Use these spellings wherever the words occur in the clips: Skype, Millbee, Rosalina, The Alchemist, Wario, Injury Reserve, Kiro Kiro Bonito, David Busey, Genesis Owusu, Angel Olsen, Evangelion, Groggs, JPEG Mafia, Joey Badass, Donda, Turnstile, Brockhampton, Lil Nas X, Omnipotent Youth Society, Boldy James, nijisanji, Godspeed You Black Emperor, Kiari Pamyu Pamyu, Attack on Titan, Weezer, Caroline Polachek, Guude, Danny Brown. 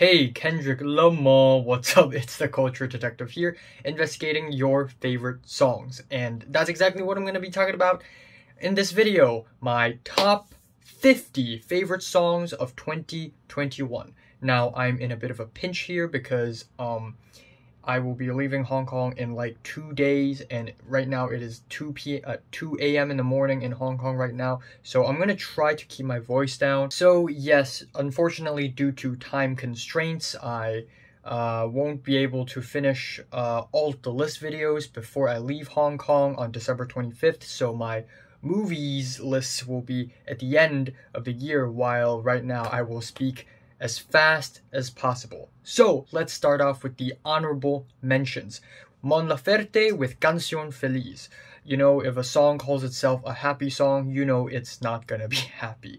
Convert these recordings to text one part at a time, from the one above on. Hey Kendrick Lamar, what's up? It's the Culture Detective here, investigating your favorite songs. And that's exactly what I'm going to be talking about in this video. My top 50 favorite songs of 2021. Now, I'm in a bit of a pinch here because I will be leaving Hong Kong in like 2 days. And right now it is 2 a.m. in the morning in Hong Kong right now. So I'm going to try to keep my voice down. So yes, unfortunately, due to time constraints, I won't be able to finish all the list videos before I leave Hong Kong on December 25th. So my movies lists will be at the end of the year, while right now I will speak as fast as possible. So let's start off with the honorable mentions. Mon Laferte with Canción Feliz. You know, if a song calls itself a happy song, you know it's not gonna be happy.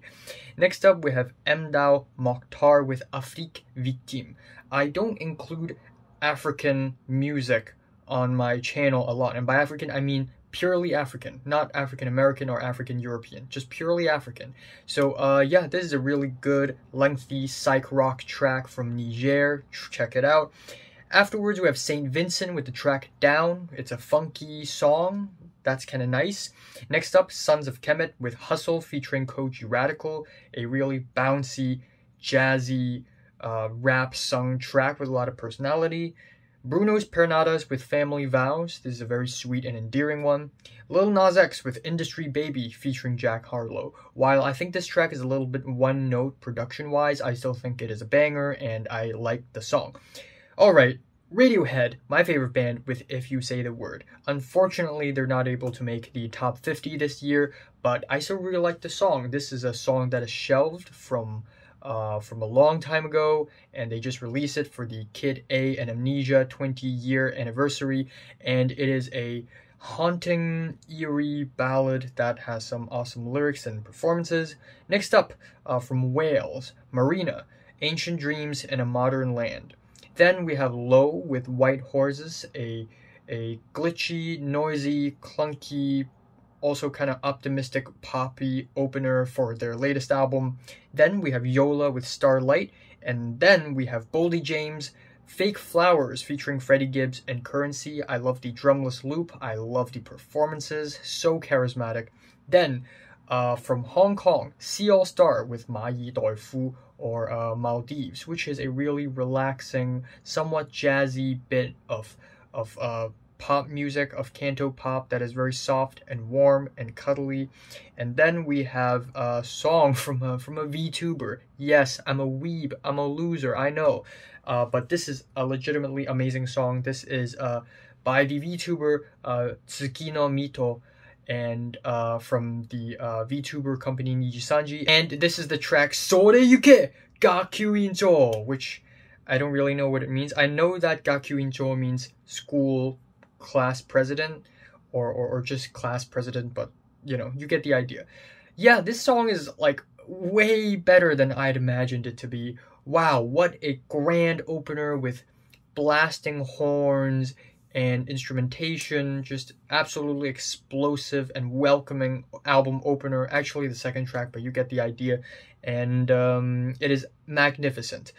Next up, we have Mdou Moctar with Afrique Victime. I don't include African music on my channel a lot, and by African I mean purely African, not African American or African European, just purely African. So yeah, this is a really good lengthy psych rock track from Niger. Check it out. Afterwards, we have St. Vincent with the track Down. It's a funky song. That's kind of nice. Next up, Sons of Kemet with Hustle featuring Kojey Radical, a really bouncy, jazzy, rap sung track with a lot of personality. Bruno Pernadas with Family Vows. This is a very sweet and endearing one. Lil Nas X with Industry Baby featuring Jack Harlow. While I think this track is a little bit one note production-wise, I still think it is a banger and I like the song. Alright, Radiohead, my favorite band, with If You Say the Word. Unfortunately, they're not able to make the top 50 this year, but I still really like the song. This is a song that is shelved from a long time ago, and they just released it for the Kid A and Amnesia 20-year anniversary, and it is a haunting, eerie ballad that has some awesome lyrics and performances. Next up, from Wales, Marina, Ancient Dreams in a Modern Land. Then we have Low with White Horses, a glitchy, noisy, clunky, also kind of optimistic poppy opener for their latest album. Then we have Yola with Starlight, and then we have Boldy James, Fake Flowers featuring Freddie Gibbs and Curren$y. I love the drumless loop, I love the performances, so charismatic. Then from Hong Kong, C AllStar with Ma Yi Doi Fu, or Maldives, which is a really relaxing, somewhat jazzy bit of pop music, of canto pop, that is very soft and warm and cuddly. And then we have a song from a VTuber. Yes, I'm a weeb, I'm a loser, I know, but this is a legitimately amazing song. This is by the VTuber Tsuki no Mito, and from the VTuber company Nijisanji, and this is the track Sore Yuke Gakuinjo, which I don't really know what it means. I know that Gakuinjo means school class president, or just class president, but you know, you get the idea. Yeah, this song is like way better than I'd imagined it to be. Wow, what a grand opener with blasting horns and instrumentation. Just absolutely explosive and welcoming album opener. Actually the second track, but you get the idea. And it is magnificent.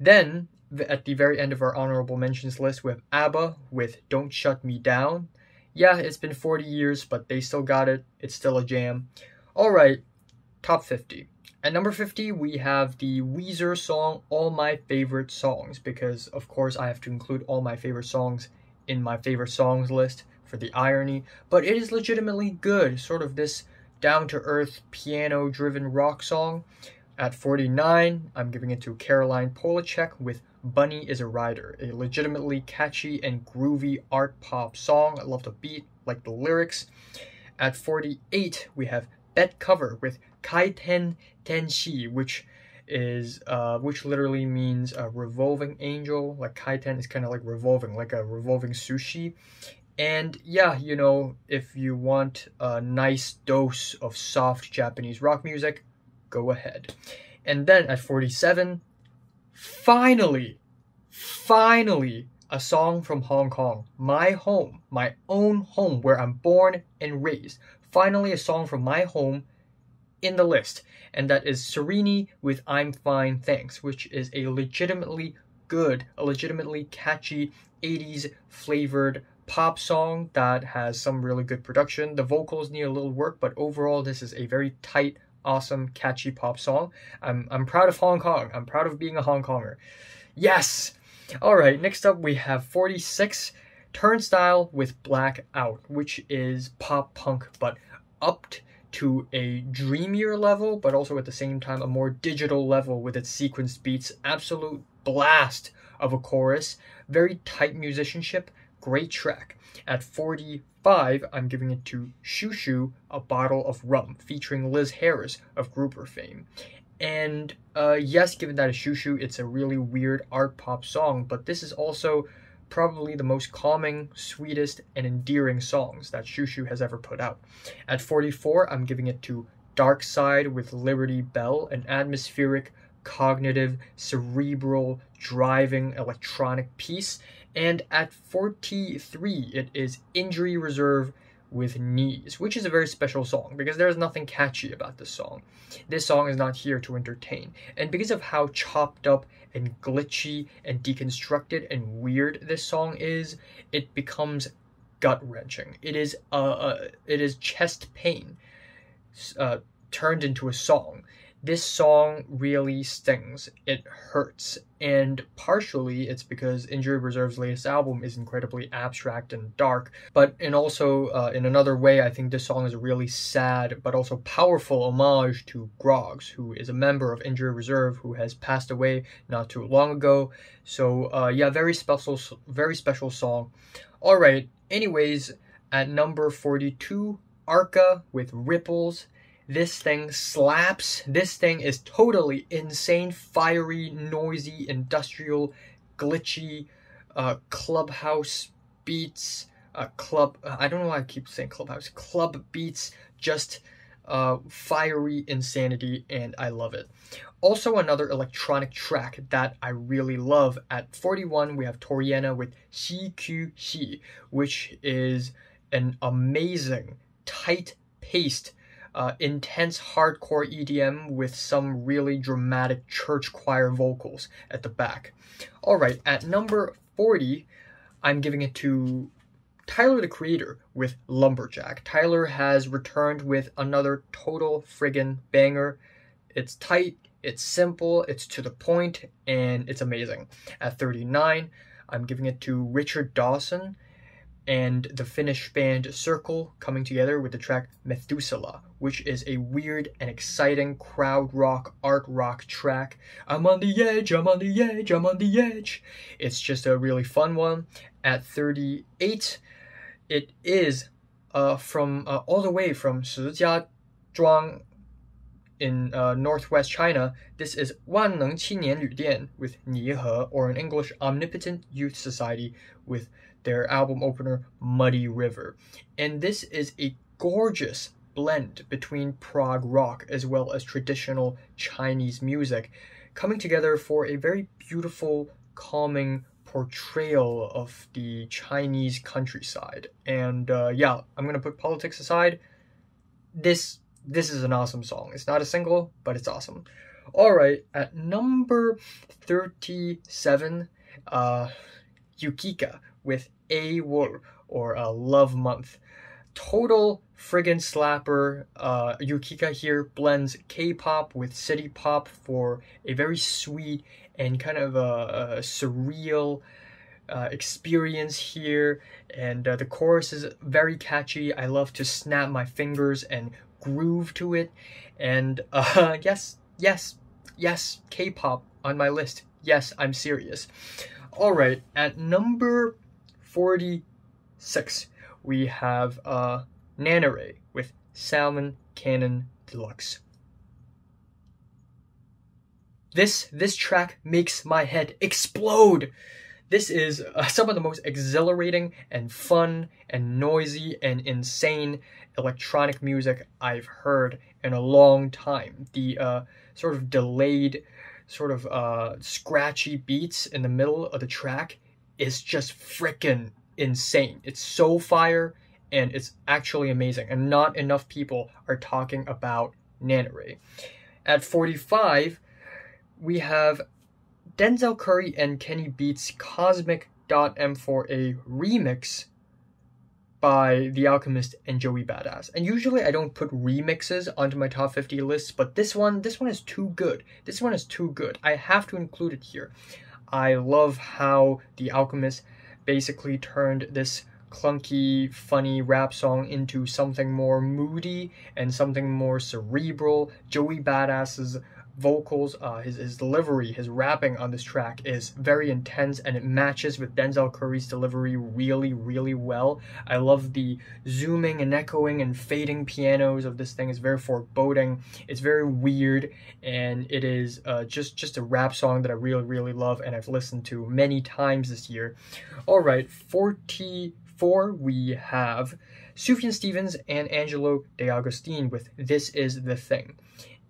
Then at the very end of our honorable mentions list, we have ABBA with Don't Shut Me Down. Yeah, it's been 40 years, but they still got it. It's still a jam. Alright, top 50. At number 50, we have the Weezer song All My Favorite Songs, because of course I have to include all my favorite songs in my favorite songs list for the irony, but it is legitimately good. Sort of this down-to-earth, piano-driven rock song. At 49, I'm giving it to Caroline Polachek with Bunny Is a Rider, a legitimately catchy and groovy art pop song. I love the beat, like the lyrics. At 48, we have Bet Cover with Kaiten Tenshi, which literally means a revolving angel. Like kaiten is kind of like revolving, like a revolving sushi. And yeah, you know, if you want a nice dose of soft Japanese rock music, go ahead. And then at 47, finally, a song from Hong Kong, my home, my own home, where I'm born and raised. Finally, a song from my home in the list, and that is Serrini with I'm Fine Thanks, which is a legitimately good, a legitimately catchy 80s flavored pop song that has some really good production. The vocals need a little work, but overall this is a very tight, awesome, catchy pop song. I'm proud of Hong Kong. I'm proud of being a Hong Konger. Yes! Alright, next up we have 46, Turnstile with Black Out, which is pop punk but upped to a dreamier level, but also at the same time a more digital level with its sequenced beats. Absolute blast of a chorus. Very tight musicianship. Great track. At 45, I'm giving it to Shushu, A Bottle of Rum, featuring Liz Harris of Grouper fame. And yes, given that it's Shushu, it's a really weird art pop song, but this is also probably the most calming, sweetest, and endearing songs that Shushu has ever put out. At 44, I'm giving it to Dark Side with Liberty Bell, an atmospheric, cognitive, cerebral, driving, electronic piece. And at 43, it is Injury Reserve with Knees, which is a very special song because there's nothing catchy about this song. This song is not here to entertain. And because of how chopped up and glitchy and deconstructed and weird this song is, it becomes gut-wrenching. It is chest pain turned into a song. This song really stings, it hurts, and partially it's because Injury Reserve's latest album is incredibly abstract and dark, but in another way, I think this song is a really sad but also powerful homage to Groggs, who is a member of Injury Reserve who has passed away not too long ago. So yeah, very special song. All right, anyways, at number 42, Arca with Ripples. This thing slaps. This thing is totally insane, fiery, noisy, industrial, glitchy, clubhouse beats, I don't know why I keep saying clubhouse, club beats, just fiery insanity, and I love it. Also another electronic track that I really love. At 41, we have Toriana with CQC, which is an amazing, tight-paced, intense hardcore EDM with some really dramatic church choir vocals at the back. Alright, at number 40, I'm giving it to Tyler, the Creator, with Lumberjack. Tyler has returned with another total friggin' banger. It's tight, it's simple, it's to the point, and it's amazing. At 39, I'm giving it to Richard Dawson and the Finnish band Circle, coming together with the track Methuselah, which is a weird and exciting crowd rock, art rock track. I'm on the edge, I'm on the edge, I'm on the edge. It's just a really fun one. At 38, it is from all the way from Shijiazhuang in northwest China. This is 万能青年旅店 with 泥河, or in English, Omnipotent Youth Society with their album opener, Muddy River. And this is a gorgeous blend between prog rock as well as traditional Chinese music, coming together for a very beautiful, calming portrayal of the Chinese countryside. And yeah, I'm gonna put politics aside. This is an awesome song. It's not a single, but it's awesome. All right, at number 37, Yukika with A Wol, or Love Month. Total friggin' slapper. Yukika here blends K-pop with city pop for a very sweet and kind of a surreal experience here. And the chorus is very catchy. I love to snap my fingers and groove to it. And yes, K-pop on my list. Yes, I'm serious. All right, at number 46, we have Nanoray with Salmon Cannon Deluxe. This track makes my head explode. This is some of the most exhilarating and fun and noisy and insane electronic music I've heard in a long time. The sort of delayed, sort of scratchy beats in the middle of the track is just freaking insane. It's so fire, and it's actually amazing, and not enough people are talking about Nanoray. At 45, we have Denzel Curry and Kenny Beats' Cosmic.M4A remix by The Alchemist and Joey Badass. And usually I don't put remixes onto my top 50 lists, but this one is too good. This one is too good. I have to include it here. I love how The Alchemist basically turned this clunky, funny rap song into something more moody and something more cerebral. Joey Badass's vocals, his delivery, his rapping on this track is very intense, and it matches with Denzel Curry's delivery really, really well. I love the zooming and echoing and fading pianos of this thing. It's very foreboding, it's very weird, and it is just a rap song that I really, really love, and I've listened to many times this year. Alright, 44, we have Sufjan Stevens and Angelo D'Agostine with This Is The Thing.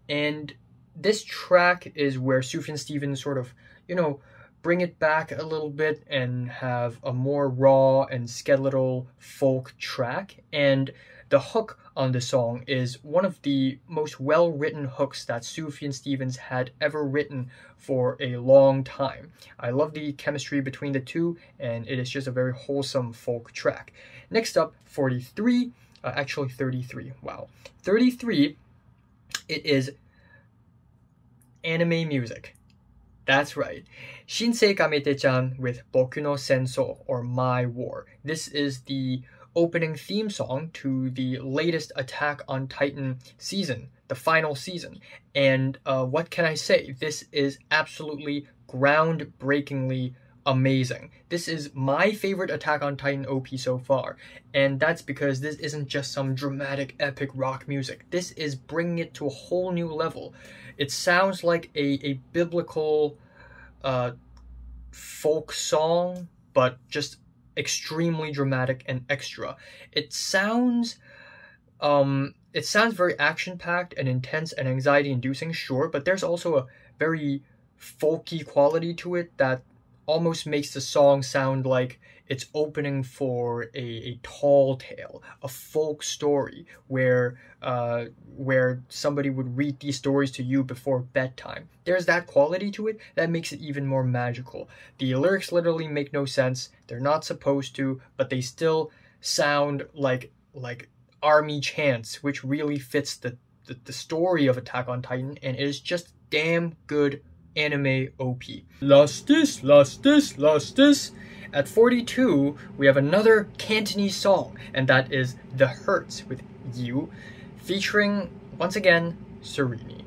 And this track is where Sufjan Stevens sort of, you know, bring it back a little bit and have a more raw and skeletal folk track. And the hook on the song is one of the most well-written hooks that Sufjan Stevens had ever written for a long time. I love the chemistry between the two, and it is just a very wholesome folk track. Next up, 33, it is anime music. That's right. Shinsei Kamete-chan with Boku no Sensou, or My War. This is the opening theme song to the latest Attack on Titan season, the final season. And what can I say? This is absolutely groundbreakingly amazing. This is my favorite Attack on Titan OP so far, and that's because this isn't just some dramatic epic rock music. This is bringing it to a whole new level. It sounds like a biblical folk song, but just extremely dramatic and extra. It sounds very action-packed and intense and anxiety-inducing, sure, but there's also a very folky quality to it that almost makes the song sound like it's opening for a tall tale, a folk story, where somebody would read these stories to you before bedtime. There's that quality to it that makes it even more magical. The lyrics literally make no sense, they're not supposed to, but they still sound like army chants, which really fits the story of Attack on Titan, and it is just damn good anime OP. Last this. At 42, we have another Cantonese song, and that is The Hurts with You, featuring, once again, Serrini.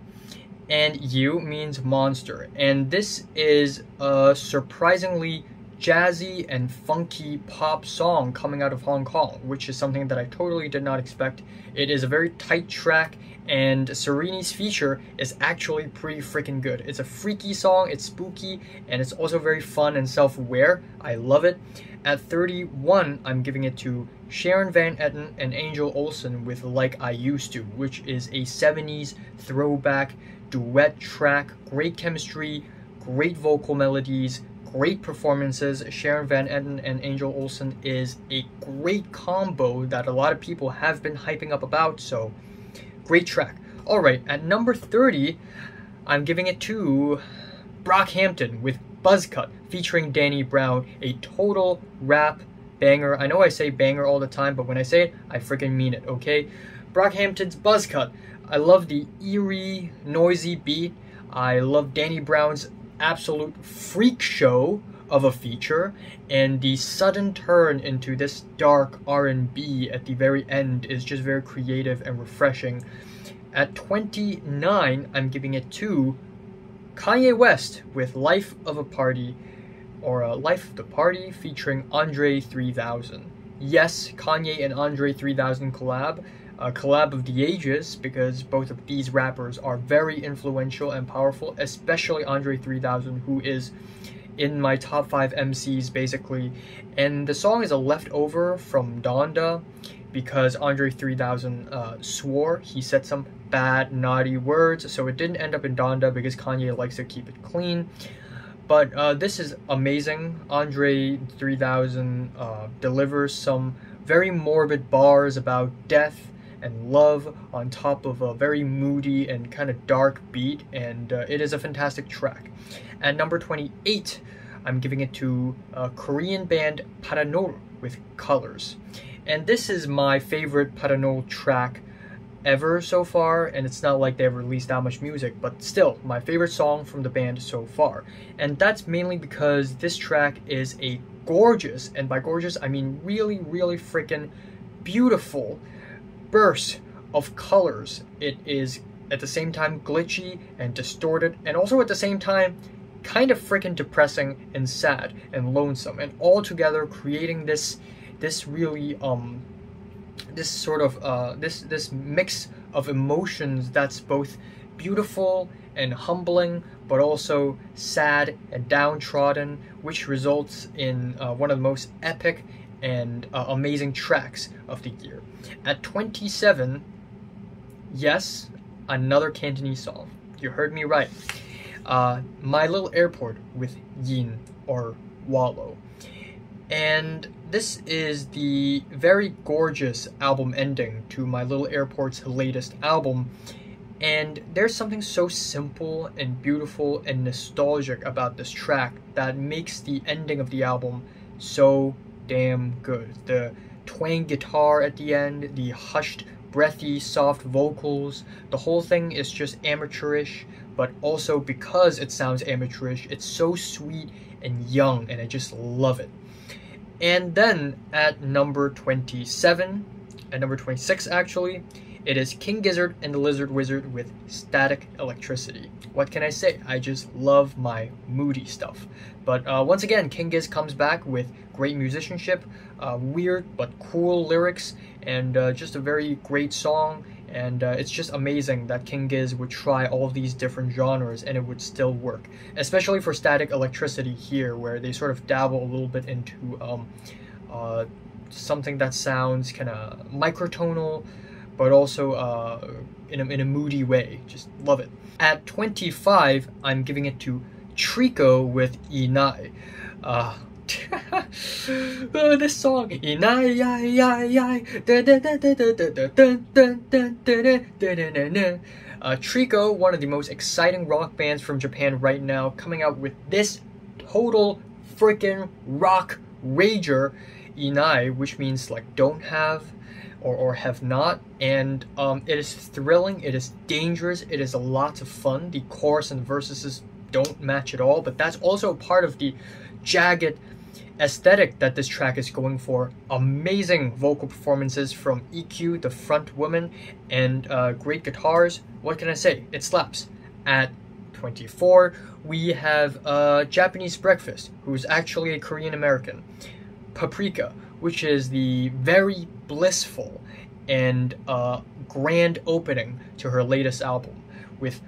And You means monster, and this is a surprisingly jazzy and funky pop song coming out of Hong Kong, which is something that I totally did not expect. It is a very tight track, and Serini's feature is actually pretty freaking good. It's a freaky song, it's spooky, and it's also very fun and self-aware. I love it. At 31, I'm giving it to Sharon Van Etten and Angel Olsen with Like I Used To, which is a 70s throwback duet track. Great chemistry, great vocal melodies, great performances. Sharon Van Etten and Angel Olsen is a great combo that a lot of people have been hyping up about, so great track. Alright, at number 30, I'm giving it to Brockhampton with Buzzcut, featuring Danny Brown, a total rap banger. I know I say banger all the time, but when I say it, I freaking mean it, okay? Brockhampton's Buzzcut. I love the eerie, noisy beat. I love Danny Brown's absolute freak show of a feature, and the sudden turn into this dark R&B at the very end is just very creative and refreshing. At 29, I'm giving it to Kanye West with Life of a Party, or Life of the Party, featuring Andre 3000. Yes, Kanye and Andre 3000 collab. A collab of the ages, because both of these rappers are very influential and powerful, especially Andre 3000, who is in my top 5 MCs basically. And the song is a leftover from Donda, because Andre 3000 swore. He said some bad, naughty words, so it didn't end up in Donda because Kanye likes to keep it clean. But this is amazing. Andre 3000 delivers some very morbid bars about death and love on top of a very moody and kind of dark beat, and it is a fantastic track. At number 28, I'm giving it to Korean band Parannoul with Colors. And this is my favorite Parannoul track ever so far, and it's not like they've released that much music, but still my favorite song from the band so far. And that's mainly because this track is a gorgeous, and by gorgeous I mean really, really freaking beautiful burst of colors. It is at the same time glitchy and distorted, and also at the same time kind of freaking depressing and sad and lonesome, and all together creating this really this sort of this mix of emotions that's both beautiful and humbling, but also sad and downtrodden, which results in one of the most epic and amazing tracks of the year. At 27, yes, another Cantonese song. You heard me right. My Little Airport with Yin, or Wallow. And this is the very gorgeous album ending to My Little Airport's latest album, and there's something so simple and beautiful and nostalgic about this track that makes the ending of the album so damn good. The twang guitar at the end, the hushed, breathy, soft vocals, the whole thing is just amateurish, but also because it sounds amateurish, it's so sweet and young, and I just love it. And then at number 27, at number 26 actually, it is King Gizzard and the Lizard Wizard with Static Electricity. What can I say? I just love my moody stuff. But once again, King Giz comes back with great musicianship, weird but cool lyrics, and just a very great song. And it's just amazing that King Giz would try all these different genres and it would still work, especially for Static Electricity here, where they sort of dabble a little bit into something that sounds kind of microtonal, but also in a moody way. Just love it. At 25, I'm giving it to Tricot with Inai. This song, Tricot, one of the most exciting rock bands from Japan right now, coming out with this total freaking rock rager, Inai, which means like don't have or have not. And it is thrilling, it is dangerous, it is a lot of fun. The chorus and verses don't match at all, but that's also part of the jagged aesthetic that this track is going for. Amazing vocal performances from EQ, the front woman, and great guitars. What can I say? It slaps. At 24, we have Japanese Breakfast, who's actually a Korean American. Paprika, which is the very blissful and grand opening to her latest album, with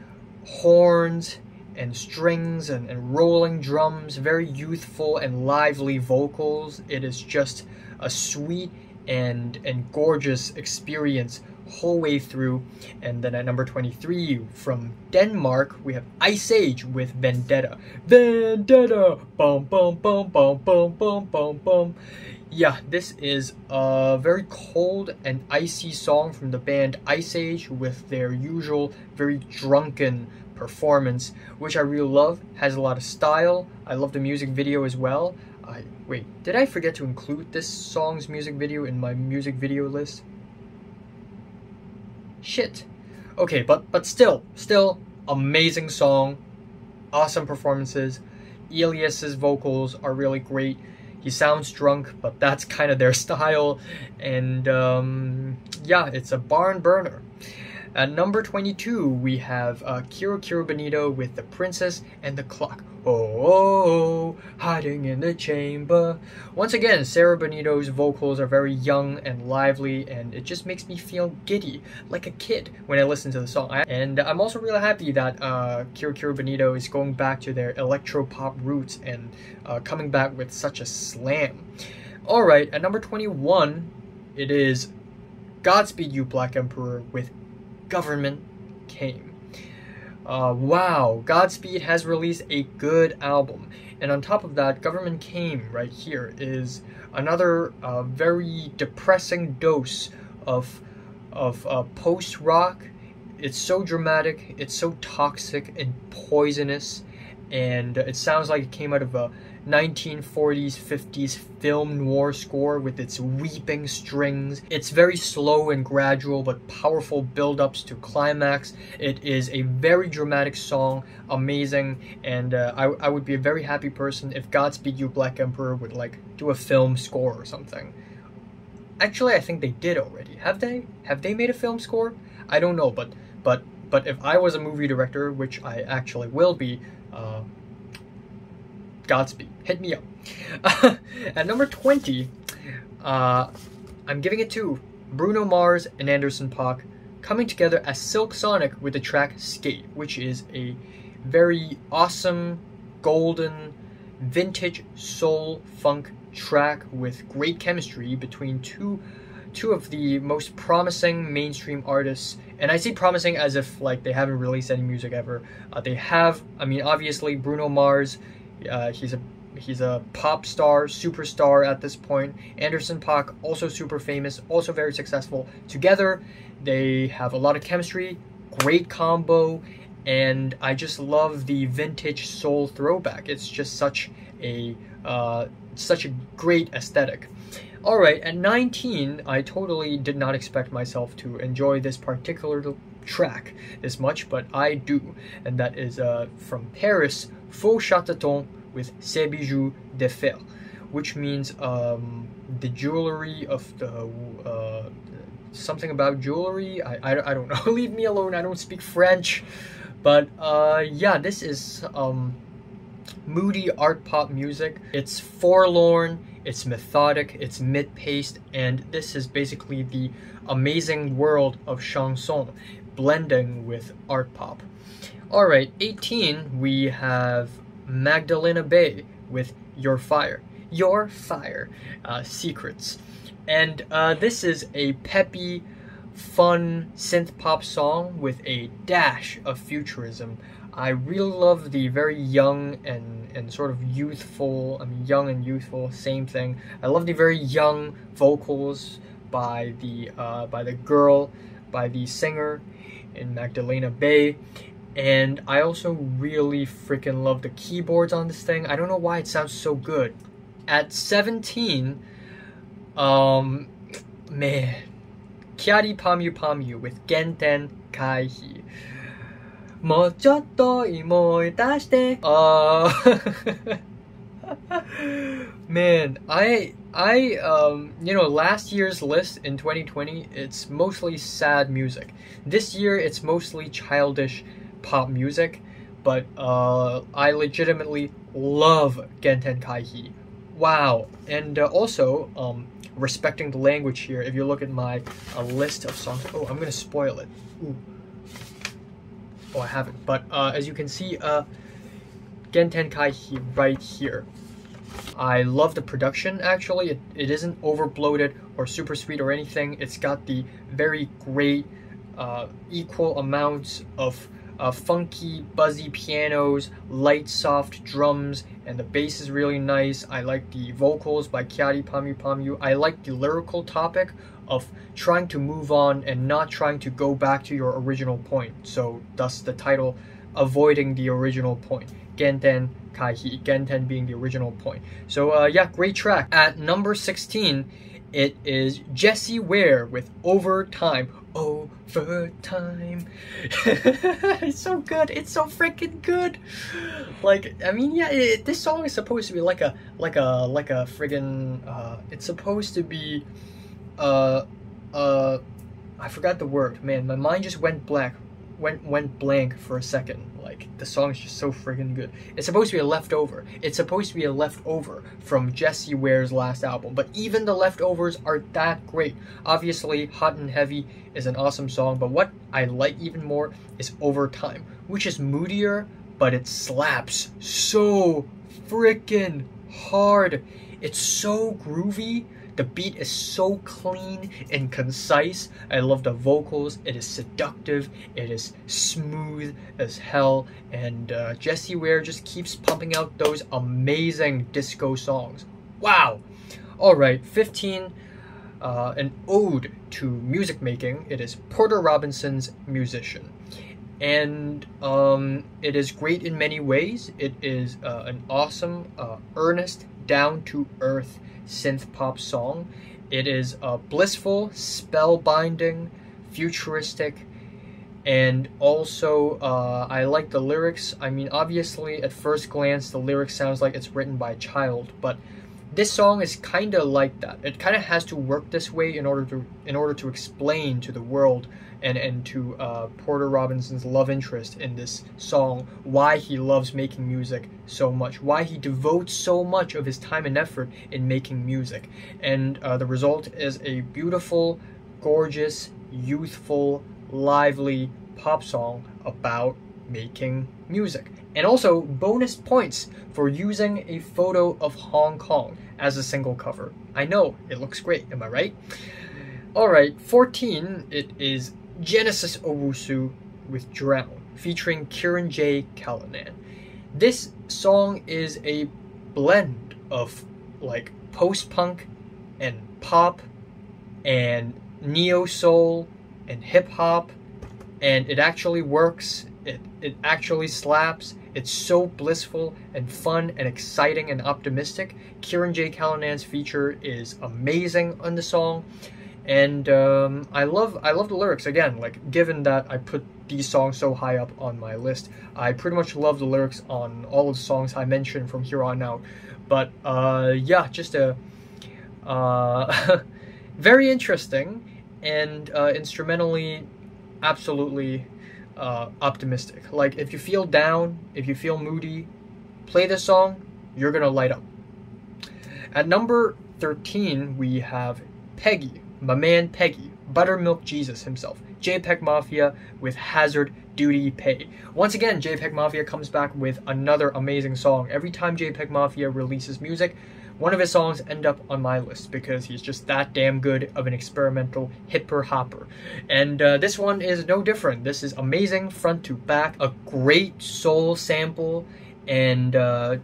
horns and strings and rolling drums, very youthful and lively vocals. It is just a sweet and gorgeous experience whole way through. And then at number 23, from Denmark, we have Iceage with Vendetta. Vendetta! Bum bum bum bum bum bum bum bum. Yeah, this is a very cold and icy song from the band Iceage, with their usual very drunken performance, which I really love. Has a lot of style. I love the music video as well. Wait, did I forget to include this song's music video in my music video list? Shit. Okay, but still amazing song, awesome performances. Elias's vocals are really great. He sounds drunk, but that's kind of their style. And yeah, it's a barn burner. At number 22, we have Kiro Kiro Bonito with The Princess and the Clock. Oh, oh, oh, hiding in the chamber. Once again, Sarah Bonito's vocals are very young and lively, and it just makes me feel giddy, like a kid, when I listen to the song. And I'm also really happy that Kiro Kiro Bonito is going back to their electro-pop roots and coming back with such a slam. Alright, at number 21, it is Godspeed You Black Emperor with Government Came. Wow, Godspeed has released a good album, and on top of that, Government Came right here is another very depressing dose of of post-rock. It's so dramatic, it's so toxic and poisonous, and it sounds like it came out of a 1940s, 50s film noir score with its weeping strings. It's very slow and gradual, but powerful build-ups to climax. It is a very dramatic song, amazing, and I would be a very happy person if Godspeed You Black Emperor would, like, do a film score or something. Actually, I think they did already. Have they? Have they made a film score? I don't know, but if I was a movie director, which I actually will be, Godspeed, hit me up. At number 20, I'm giving it to Bruno Mars and Anderson .Paak, coming together as Silk Sonic with the track Skate, which is a very awesome, golden, vintage soul funk track with great chemistry between two of the most promising mainstream artists. And I see promising as if, like, they haven't released any music ever. They have, I mean, obviously Bruno Mars, he's a pop star, superstar at this point. Anderson .Paak, also super famous, also very successful. Together, they have a lot of chemistry, great combo, and I just love the vintage soul throwback. It's just such a great aesthetic. All right, at 19, I totally did not expect myself to enjoy this particular track this much, but I do, and that is from Paris, Faux Chatterton with Ces Bijoux de Fer, which means the jewelry of the something about jewelry. I don't know. Leave me alone. I don't speak French, but yeah, this is moody art pop music. It's forlorn, it's methodic, it's mid-paced, and this is basically the amazing world of chanson blending with art pop. All right, 18, we have Magdalena Bay with Your Fire, Secrets. And this is a peppy, fun synth-pop song with a dash of futurism. I really love the very young and sort of youthful, I mean, young and youthful, same thing. I love the very young vocals by the singer in Magdalena Bay. And I also really freaking love the keyboards on this thing. I don't know why it sounds so good. At 17, man, Kiari Pamyu Pamyu with Genten Kaihi. Man, I you know, last year's list in 2020, it's mostly sad music. This year, it's mostly childish pop music, but I legitimately love Genten Kaihi. Wow. And also, respecting the language here, if you look at my list of songs, oh, I'm gonna spoil it. Ooh. Oh, I haven't, but as you can see, Genten Kaihi right here. I love the production, actually. It isn't over bloated or super sweet or anything. It's got the very great equal amounts of funky, buzzy pianos, light, soft drums, and the bass is really nice. I like the vocals by Kiari Pamyu Pamyu. I like the lyrical topic of trying to move on and not trying to go back to your original point. So, thus the title, Avoiding the Original Point. Genten Kaihi, Genten being the original point. So, yeah, great track. At number 16, it is Jessie Ware with Overtime. Overtime. It's so good. It's so freaking good. Like, I mean, yeah, this song is supposed to be like a friggin' it's supposed to be I forgot the word, man. My mind just went blank for a second. Like, the song is just so friggin' good. It's supposed to be a leftover. It's supposed to be a leftover from Jessie Ware's last album, but even the leftovers are that great. Obviously, Hot and Heavy is an awesome song, but what I like even more is Overtime, which is moodier, but it slaps so freaking hard. It's so groovy. The beat is so clean and concise. I love the vocals. It is seductive. It is smooth as hell. And Jessie Ware just keeps pumping out those amazing disco songs. Wow. All right, 15. an ode to music making. It is Porter Robinson's Musician. And it is great in many ways. It is an awesome, earnest, down-to-earth synth-pop song. It is blissful, spellbinding, futuristic, and also I like the lyrics. I mean, obviously, at first glance, the lyrics sounds like it's written by a child, but this song is kind of like that. It kind of has to work this way in order to explain to the world and to Porter Robinson's love interest in this song why he loves making music so much, why he devotes so much of his time and effort in making music. And the result is a beautiful, gorgeous, youthful, lively pop song about making music. And also bonus points for using a photo of Hong Kong as a single cover. I know, it looks great, am I right? Alright, 14, it is Genesis Owusu with Drown, featuring Kieran J. Callanan. This song is a blend of like post-punk and pop and neo-soul and hip-hop, and it actually works. It actually slaps. It's so blissful and fun and exciting and optimistic. Kieran J. Callanan's feature is amazing on the song, and I love the lyrics. Again, like, given that I put these songs so high up on my list, I pretty much love the lyrics on all of the songs I mention from here on out. But yeah, just a very interesting and instrumentally absolutely optimistic. Like, if you feel down, if you feel moody, play this song, you're gonna light up. At number 13, we have Peggy, my man Peggy, Buttermilk Jesus himself, JPEG Mafia with Hazard Duty Pay. Once again, JPEG Mafia comes back with another amazing song. Every time JPEG Mafia releases music, one of his songs end up on my list because he's just that damn good of an experimental hipper hopper. And this one is no different. This is amazing front to back, a great soul sample, and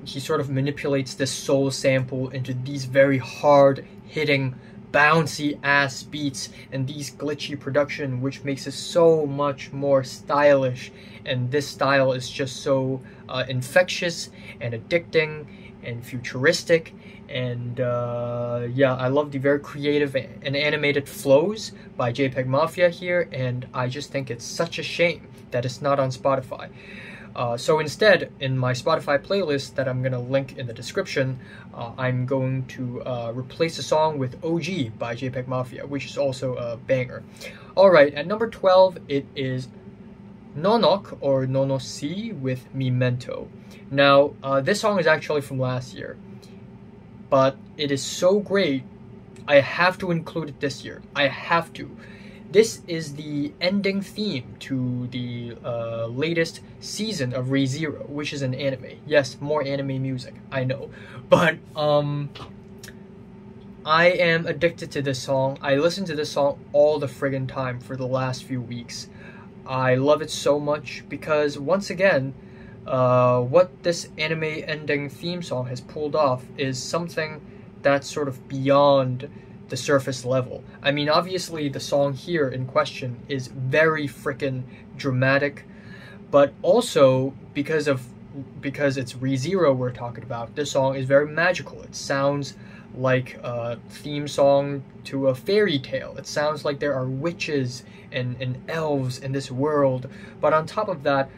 he sort of manipulates this soul sample into these very hard-hitting, bouncy-ass beats and these glitchy production, which makes it so much more stylish. And this style is just so infectious and addicting and futuristic, and yeah, I love the very creative and animated flows by JPEG Mafia here, and I just think it's such a shame that it's not on Spotify. So instead, in my Spotify playlist that I'm going to link in the description, I'm going to replace the song with OG by JPEG Mafia, which is also a banger. Alright, at number 12, it is Nonok or Nonosi with Memento. Now, this song is actually from last year, but it is so great, I have to include it this year. I have to. This is the ending theme to the latest season of Re:Zero, which is an anime. Yes, more anime music, I know. But I am addicted to this song. I listen to this song all the friggin' time for the last few weeks. I love it so much because, once again, what this anime ending theme song has pulled off is something that's sort of beyond the surface level. I mean, obviously the song here in question is very frickin' dramatic, but also because it's Re:Zero we're talking about, this song is very magical. It sounds like a theme song to a fairy tale. It sounds like there are witches and elves in this world, but on top of that,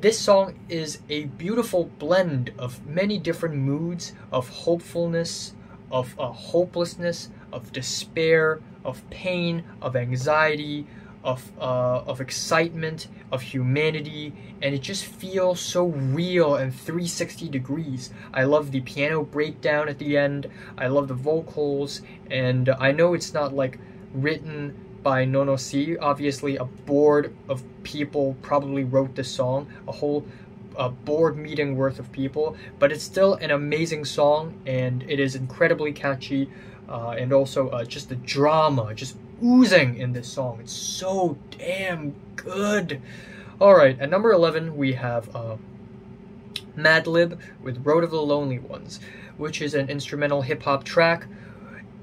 this song is a beautiful blend of many different moods, of hopefulness, of hopelessness, of despair, of pain, of anxiety, of excitement, of humanity, and it just feels so real and 360 degrees. I love the piano breakdown at the end, I love the vocals, and I know it's not like written by Nonosi. Obviously a board of people probably wrote this song, a whole board meeting worth of people, but it's still an amazing song, and it is incredibly catchy, and also just the drama just oozing in this song. It's so damn good. Alright, at number 11 we have Madlib with Road of the Lonely Ones, which is an instrumental hip-hop track,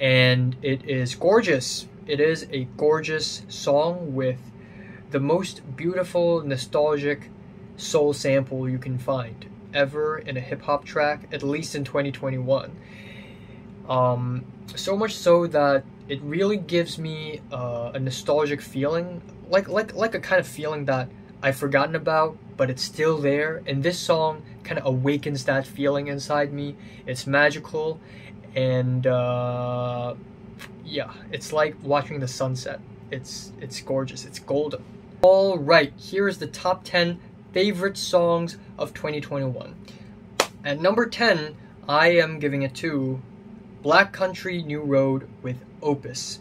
and it is gorgeous. It is a gorgeous song with the most beautiful, nostalgic soul sample you can find ever in a hip-hop track, at least in 2021. So much so that it really gives me a nostalgic feeling, like a kind of feeling that I've forgotten about, but it's still there, and this song kind of awakens that feeling inside me. It's magical, and yeah, it's like watching the sunset. It's gorgeous, it's golden. All right, here is the top 10 favorite songs of 2021. At number 10, I am giving it to Black Country New Road with Opus.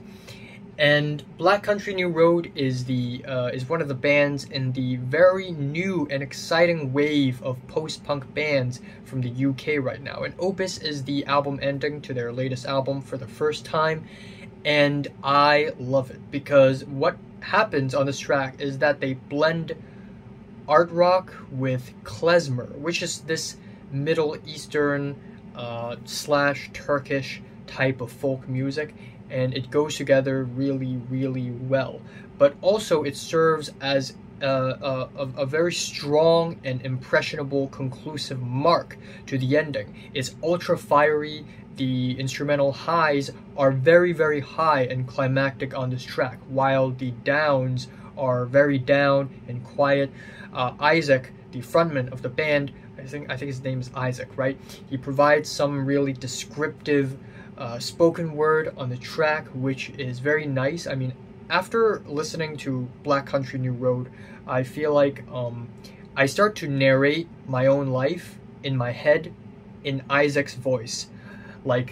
And Black Country New Road is the is one of the bands in the very new and exciting wave of post-punk bands from the UK right now. And Opus is the album ending to their latest album for the first time, and I love it because what happens on this track is that they blend art rock with klezmer, which is this Middle Eastern slash Turkish type of folk music, and it goes together really, really well. But also it serves as a very strong and impressionable conclusive mark to the ending. It's ultra fiery, the instrumental highs are very, very high and climactic on this track, while the downs are very down and quiet. Isaac, the frontman of the band, I think his name is Isaac, right? He provides some really descriptive spoken word on the track, which is very nice. I mean, after listening to Black Country New Road, I feel like I start to narrate my own life in my head in Isaac's voice. I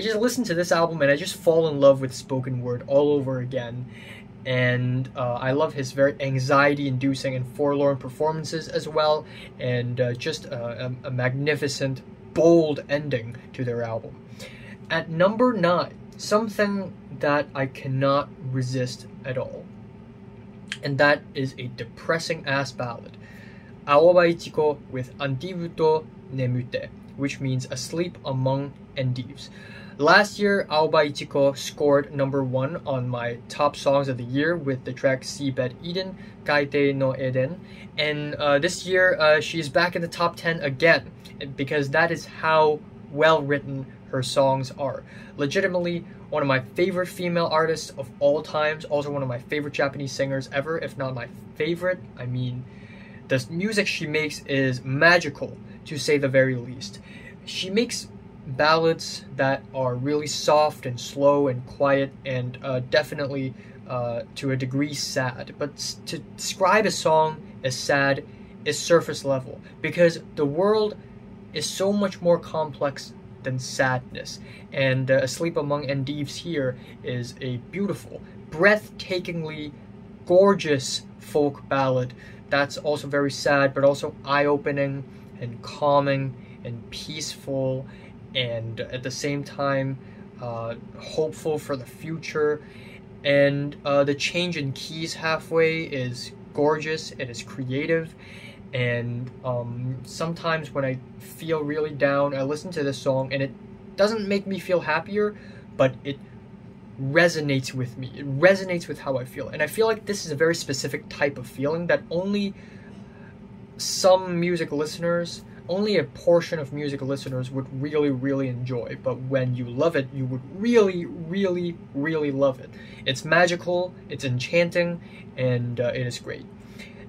just listen to this album and I just fall in love with spoken word all over again. And I love his very anxiety-inducing and forlorn performances as well, and just a magnificent, bold ending to their album. At number 9, something that I cannot resist at all, and that is a depressing ass ballad, Aoba Ichiko with Andivu to Nemute, which means asleep among endives. Last year, Aoba Ichiko scored number 1 on my top songs of the year with the track Seabed Eden, Kaite no Eden. And this year, she's back in the top 10 again, because that is how well written her songs are. Legitimately, one of my favorite female artists of all times, also one of my favorite Japanese singers ever, if not my favorite. I mean, the music she makes is magical, to say the very least. She makes ballads that are really soft and slow and quiet and definitely to a degree sad, but to describe a song as sad is surface level, because the world is so much more complex than sadness, and Asleep Among Endives here is a beautiful, breathtakingly gorgeous folk ballad that's also very sad but also eye-opening and calming and peaceful, and at the same time hopeful for the future. And the change in keys halfway is gorgeous, it is creative, and sometimes when I feel really down, I listen to this song and it doesn't make me feel happier, but it resonates with me, it resonates with how I feel. And I feel like this is a very specific type of feeling that only some music listeners, only a portion of music listeners would really, really enjoy, but when you love it, you would really, really, really love it. It's magical, it's enchanting, and it is great.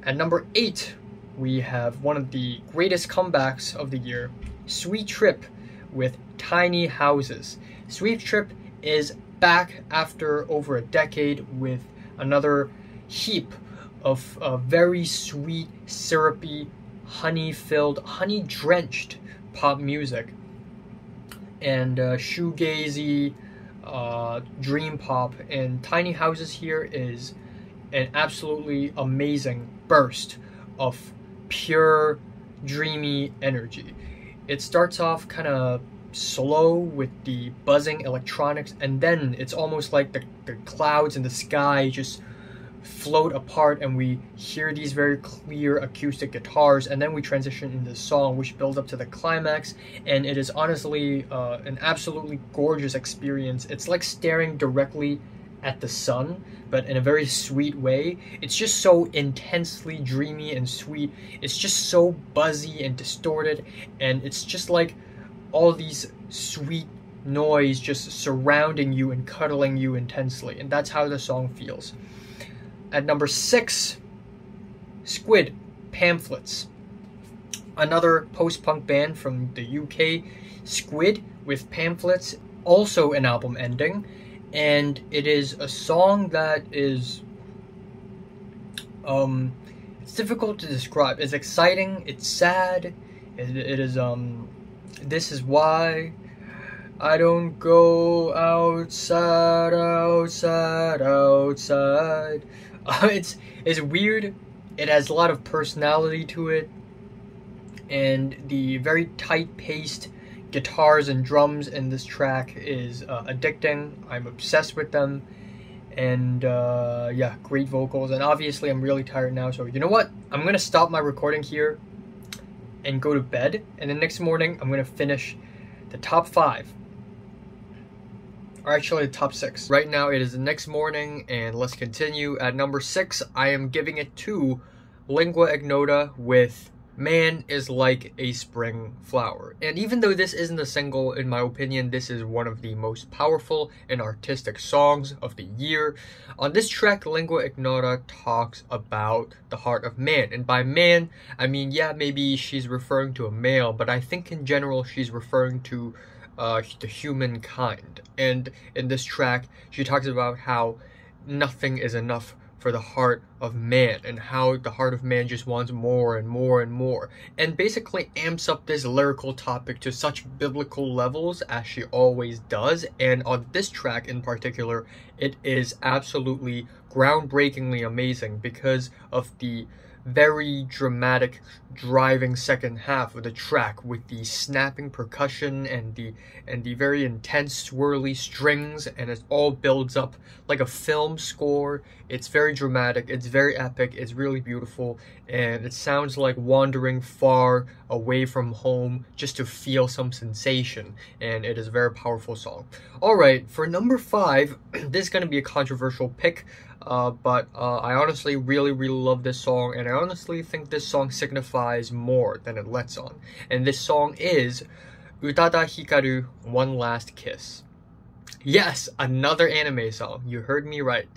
At number 8, we have one of the greatest comebacks of the year, Sweet Trip with Tiny Houses. Sweet Trip is back after over a decade with another heap of very sweet, syrupy, honey-filled, honey-drenched pop music, and shoegazy, dream pop. And Tiny Houses here is an absolutely amazing burst of pure, dreamy energy. It starts off kind of slow with the buzzing electronics, and then it's almost like the clouds in the sky just float apart and we hear these very clear acoustic guitars, and then we transition into the song, which builds up to the climax. And it is honestly an absolutely gorgeous experience. It's like staring directly at the sun, but in a very sweet way. It's just so intensely dreamy and sweet. It's just so buzzy and distorted, and it's just like all these sweet noise just surrounding you and cuddling you intensely, and that's how the song feels. At number 6, Squid, Pamphlets. Another post-punk band from the UK, Squid with Pamphlets, also an album ending. And it is a song that is, it's difficult to describe. It's exciting, it's sad, it is, this is why I don't go outside. It's weird, it has a lot of personality to it, and the very tight-paced guitars and drums in this track is addicting. I'm obsessed with them, and yeah, great vocals. And obviously I'm really tired now, so you know what, I'm gonna stop my recording here and go to bed, and then next morning I'm gonna finish the top 5, or actually the top 6. Right now it is the next morning, and let's continue. At number 6, I am giving it to Lingua Ignota with Man Is Like a Spring Flower. And even though this isn't a single, in my opinion, this is one of the most powerful and artistic songs of the year. On this track, Lingua Ignota talks about the heart of man. And by man, I mean, yeah, maybe she's referring to a male, but I think in general she's referring to the humankind. And in this track, she talks about how nothing is enough for the heart of man, and how the heart of man just wants more and more and more, and basically amps up this lyrical topic to such biblical levels, as she always does. And on this track in particular, it is absolutely groundbreakingly amazing because of the very dramatic driving second half of the track, with the snapping percussion and the very intense swirly strings, and it all builds up like a film score. It's very dramatic, it's very epic, it's really beautiful, and it sounds like wandering far away from home just to feel some sensation, and it is a very powerful song. Alright, for number 5, this is going to be a controversial pick, but I honestly really love this song, and I honestly think this song signifies more than it lets on. And this song is Utada Hikaru, One Last Kiss. Yes, another anime song. You heard me right.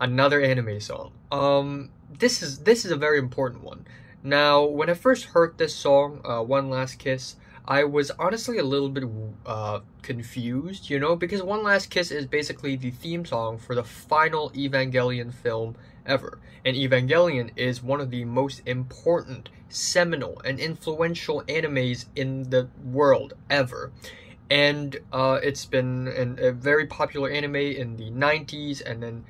Another anime song. This is a very important one. Now, when I first heard this song, One Last Kiss, I was honestly a little bit confused, you know, because One Last Kiss is basically the theme song for the final Evangelion film ever. And Evangelion is one of the most important, seminal, and influential animes in the world ever. And it's been a very popular anime in the 90s, and then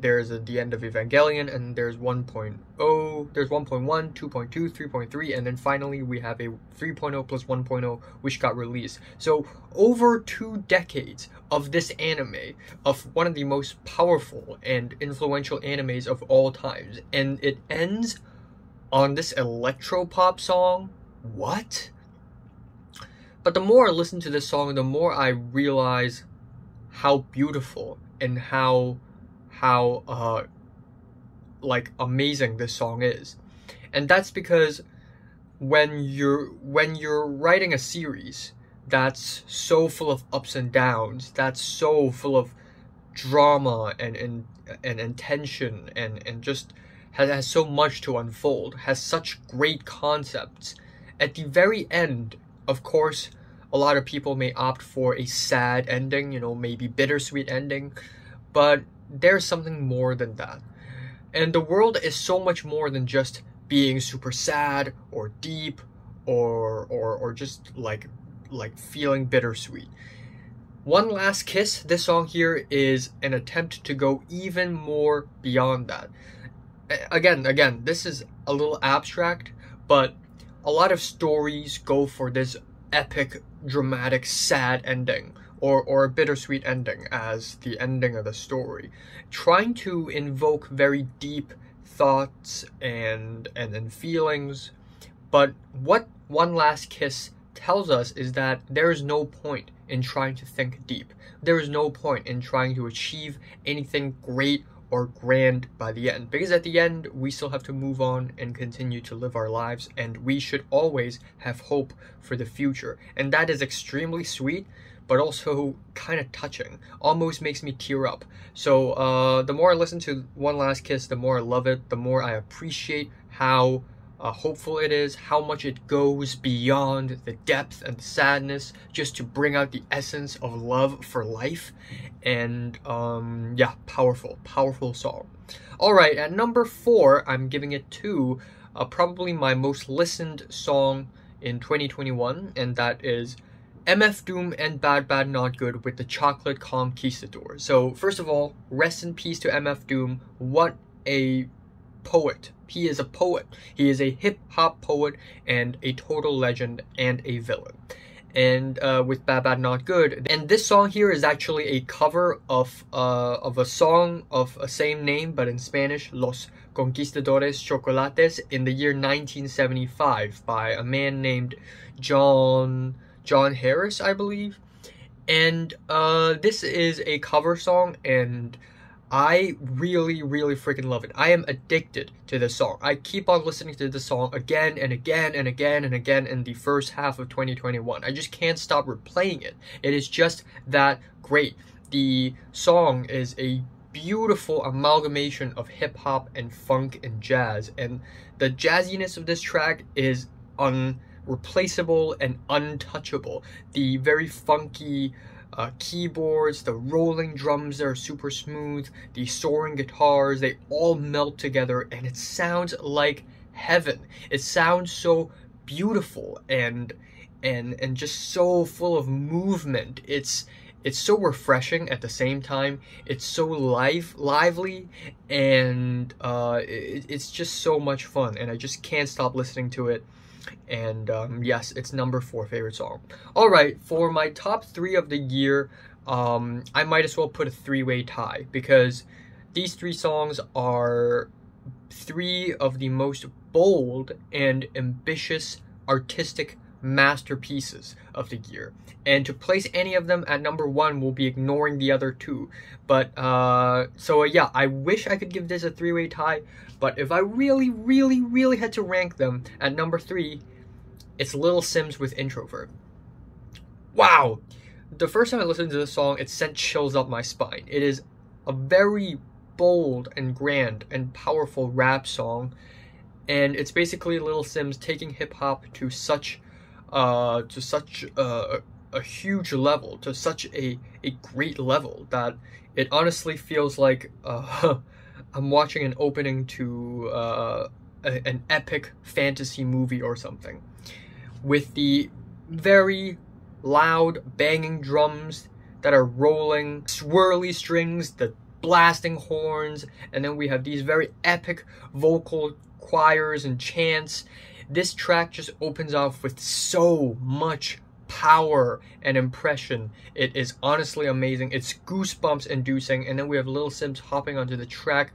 there's the end of Evangelion, and there's 1.0, there's 1.1, 2.2, 3.3, and then finally we have a 3.0 plus 1.0 which got released. So over 2 decades of this anime, of one of the most powerful and influential animes of all times, and it ends on this electropop song? What? But the more I listen to this song, the more I realize how beautiful and how like amazing this song is. And that's because when you're writing a series that's so full of ups and downs, that's so full of drama and tension, and just has so much to unfold, has such great concepts, at the very end, of course, a lot of people may opt for a sad ending, you know, maybe bittersweet ending, but there's something more than that. And the world is so much more than just being super sad or deep or just like feeling bittersweet. One Last Kiss, this song here, is an attempt to go even more beyond that. Again, this is a little abstract, but a lot of stories go for this epic, dramatic, sad ending, or a bittersweet ending as the ending of the story, trying to invoke very deep thoughts and feelings. But what One Last Kiss tells us is that there is no point in trying to think deep. There is no point in trying to achieve anything great or grand by the end, because at the end we still have to move on and continue to live our lives, and we should always have hope for the future. And that is extremely sweet, but also kind of touching. Almost makes me tear up. So the more I listen to One Last Kiss, the more I love it, the more I appreciate how hopeful it is, how much it goes beyond the depth and the sadness just to bring out the essence of love for life. And yeah, powerful song. All right, at number 4, I'm giving it to probably my most listened song in 2021, and that is MF Doom and Bad Bad Not Good with The Chocolate Conquistador. So first of all, rest in peace to MF Doom. What a poet. He is a poet. He is a hip-hop poet and a total legend and a villain. And with Bad Bad Not Good. And this song here is actually a cover of a song of a same name, but in Spanish, Los Conquistadores Chocolates, in the year 1975 by a man named John Harris, I believe. And this is a cover song, and I really freaking love it. I am addicted to this song. I keep on listening to this song again and again and again and again in the first half of 2021. I just can't stop replaying it. It is just that great. The song is a beautiful amalgamation of hip-hop and funk and jazz, and the jazziness of this track is unreplaceable and untouchable. The very funky keyboards, the rolling drums that are super smooth, the soaring guitars, they all melt together, and it sounds like heaven. It sounds so beautiful and just so full of movement. It's so refreshing at the same time. It's so lively, and it's just so much fun, and I just can't stop listening to it. And yes, it's number 4 favorite song. All right, for my top 3 of the year, I might as well put a 3-way tie, because these 3 songs are 3 of the most bold and ambitious artistic masterpieces of the year. And to place any of them at number 1 will be ignoring the other 2. But so yeah, I wish I could give this a 3-way tie, but if I really had to rank them, at number 3, it's Little Sims with Introvert. Wow! The first time I listened to this song, it sent chills up my spine. It is a very bold and grand and powerful rap song, and it's basically Little Sims taking hip-hop to such a huge level, to such a great level, that it honestly feels like I'm watching an opening to an epic fantasy movie or something, with the very loud banging drums that are rolling, swirly strings, the blasting horns, and then we have these very epic vocal choirs and chants. This track just opens off with so much power and impression. It is honestly amazing. It's goosebumps inducing. And then we have Little Sims hopping onto the track,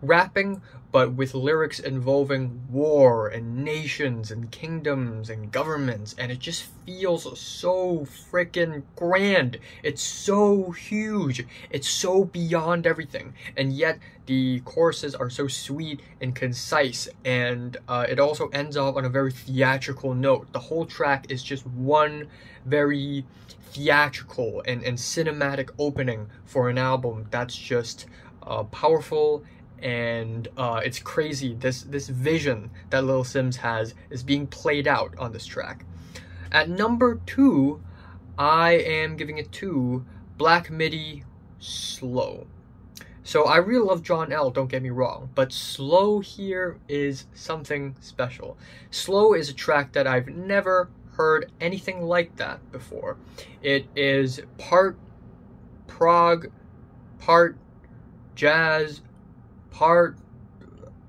rapping, but with lyrics involving war and nations and kingdoms and governments. And it just feels so freaking grand. It's so huge. It's so beyond everything. And yet the choruses are so sweet and concise, and it also ends off on a very theatrical note. The whole track is just one very theatrical and cinematic opening for an album that's just powerful, and it's crazy. This vision that Lil Sims has is being played out on this track. At number 2, I am giving it to Black Midi Slow. So I really love John L, don't get me wrong, but Slow here is something special. Slow is a track that I've never heard anything like that before. It is part prog, part jazz, part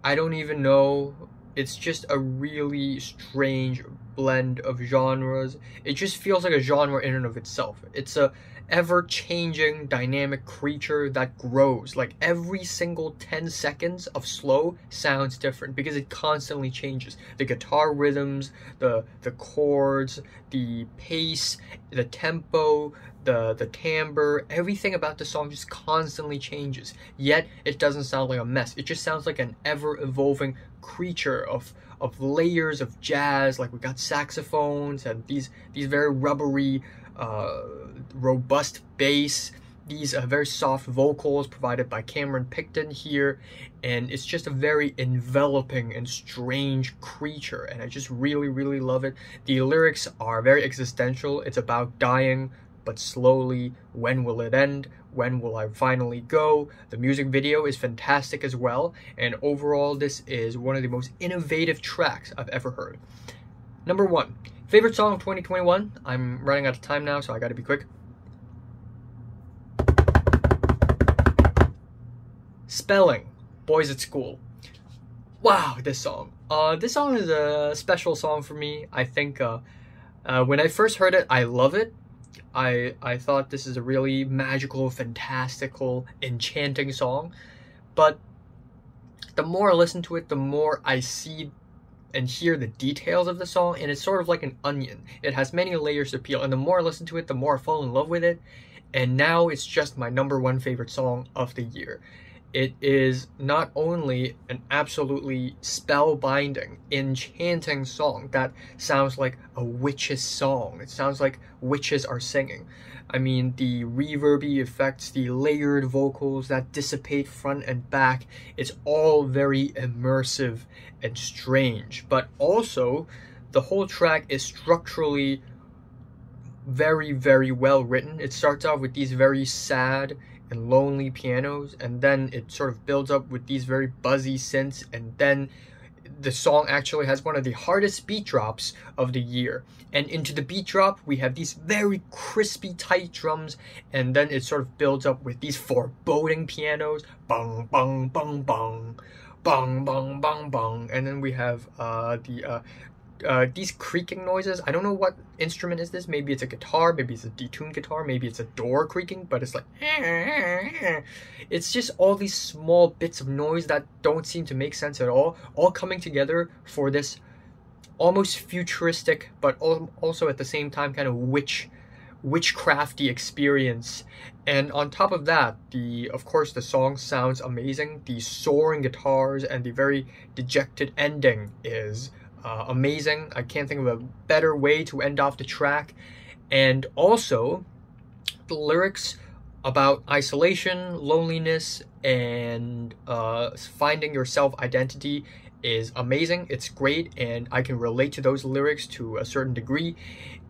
I don't even know. It's just a really strange blend of genres. It just feels like a genre in and of itself. It's a ever-changing dynamic creature that grows. Like every single 10 seconds of slow sounds different because it constantly changes. The guitar rhythms, the chords, the pace, the tempo, the timbre, everything about the song just constantly changes. Yet it doesn't sound like a mess. It just sounds like an ever-evolving creature of layers of jazz. Like we got saxophones and these very rubbery, robust bass, these very soft vocals provided by Cameron Picton here, and it's just a very enveloping and strange creature, and I just really, really love it. The lyrics are very existential. It's about dying, but slowly. When will it end? When will I finally go? The music video is fantastic as well, and overall, this is one of the most innovative tracks I've ever heard. Number one. Favorite song of 2021? I'm running out of time now, so I gotta be quick. Spelling, Boys at School. Wow, this song. This song is a special song for me. I think when I first heard it, I love it. I thought this is a really magical, fantastical, enchanting song. But the more I listen to it, the more I see and hear the details of the song, and it's sort of like an onion. It has many layers to peel, and the more I listen to it, the more I fall in love with it, and now it's just my number one favorite song of the year. It is not only an absolutely spellbinding, enchanting song that sounds like a witch's song. It sounds like witches are singing. I mean, the reverby effects, the layered vocals that dissipate front and back, it's all very immersive and strange. But also, the whole track is structurally very, very well written. It starts off with these very sad and lonely pianos, and then it sort of builds up with these very buzzy synths, and then the song actually has one of the hardest beat drops of the year, and into the beat drop we have these very crispy tight drums, and then it sort of builds up with these foreboding pianos, bang bang bang bang bang bang bang bang, and then we have these creaking noises. I don't know what instrument is this. Maybe it's a guitar, maybe it's a detuned guitar, maybe it's a door creaking, but it's like it's just all these small bits of noise that don't seem to make sense at all coming together for this almost futuristic but also at the same time kind of witchcrafty experience. And on top of that, of course the song sounds amazing. The soaring guitars and the very dejected ending is amazing. I can't think of a better way to end off the track. And also, the lyrics about isolation, loneliness, and finding your self-identity is amazing. It's great, and I can relate to those lyrics to a certain degree.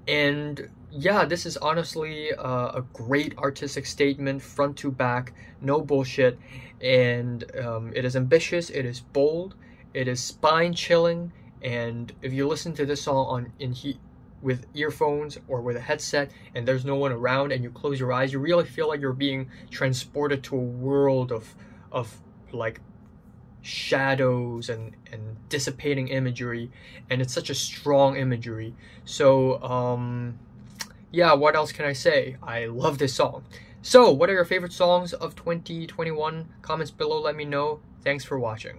And yeah, this is honestly a great artistic statement, front to back, no bullshit. And it is ambitious, it is bold, it is spine-chilling. And if you listen to this song with earphones or with a headset and there's no one around and you close your eyes, you really feel like you're being transported to a world of like shadows and dissipating imagery, and it's such a strong imagery. So yeah, what else can I say? I love this song. So what are your favorite songs of 2021? Comments below, let me know. Thanks for watching.